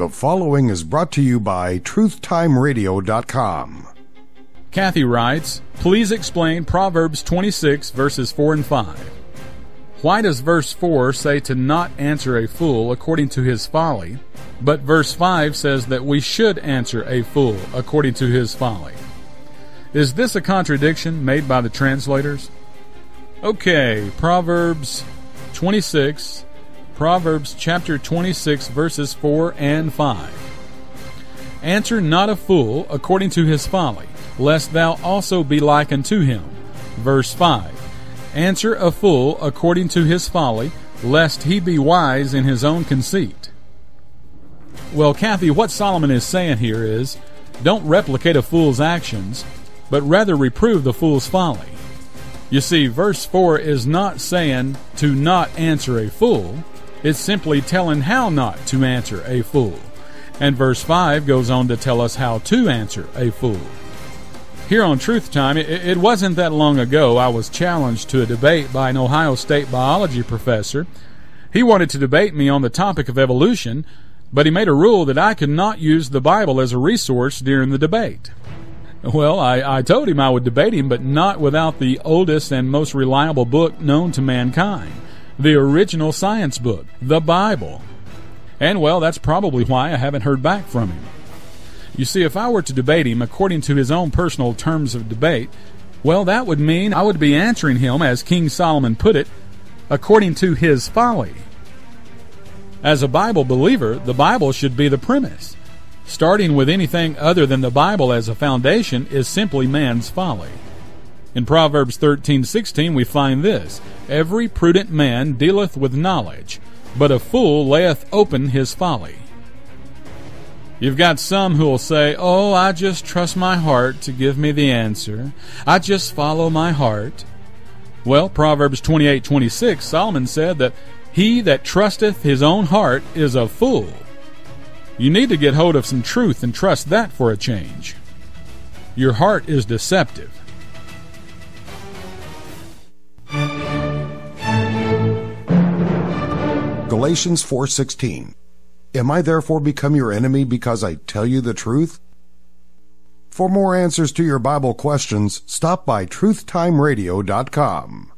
The following is brought to you by truthtimeradio.com. Kathy writes, "Please explain Proverbs 26, verses 4 and 5. Why does verse 4 say to not answer a fool according to his folly, but verse 5 says that we should answer a fool according to his folly? Is this a contradiction made by the translators?" Okay, Proverbs chapter 26, verses 4 and 5. "Answer not a fool according to his folly, lest thou also be like unto him." Verse 5. "Answer a fool according to his folly, lest he be wise in his own conceit." Well, Kathy, what Solomon is saying here is, don't replicate a fool's actions, but rather reprove the fool's folly. You see, verse 4 is not saying to not answer a fool. It's simply telling how not to answer a fool. And verse 5 goes on to tell us how to answer a fool. Here on Truth Time, it wasn't that long ago I was challenged to a debate by an Ohio State biology professor. He wanted to debate me on the topic of evolution, but he made a rule that I could not use the Bible as a resource during the debate. Well, I told him I would debate him, but not without the oldest and most reliable book known to mankind, the original science book, the Bible. And, well, that's probably why I haven't heard back from him. You see, if I were to debate him according to his own personal terms of debate, well, that would mean I would be answering him, as King Solomon put it, according to his folly. As a Bible believer, the Bible should be the premise. Starting with anything other than the Bible as a foundation is simply man's folly. In Proverbs 13:16 we find this, "Every prudent man dealeth with knowledge, but a fool layeth open his folly." You've got some who'll say, "Oh, I just trust my heart to give me the answer. I just follow my heart." Well, Proverbs 28:26, Solomon said that he that trusteth his own heart is a fool. You need to get hold of some truth and trust that for a change. Your heart is deceptive. Galatians 4:16. "Am I therefore become your enemy because I tell you the truth?" For more answers to your Bible questions, stop by truthtimeradio.com.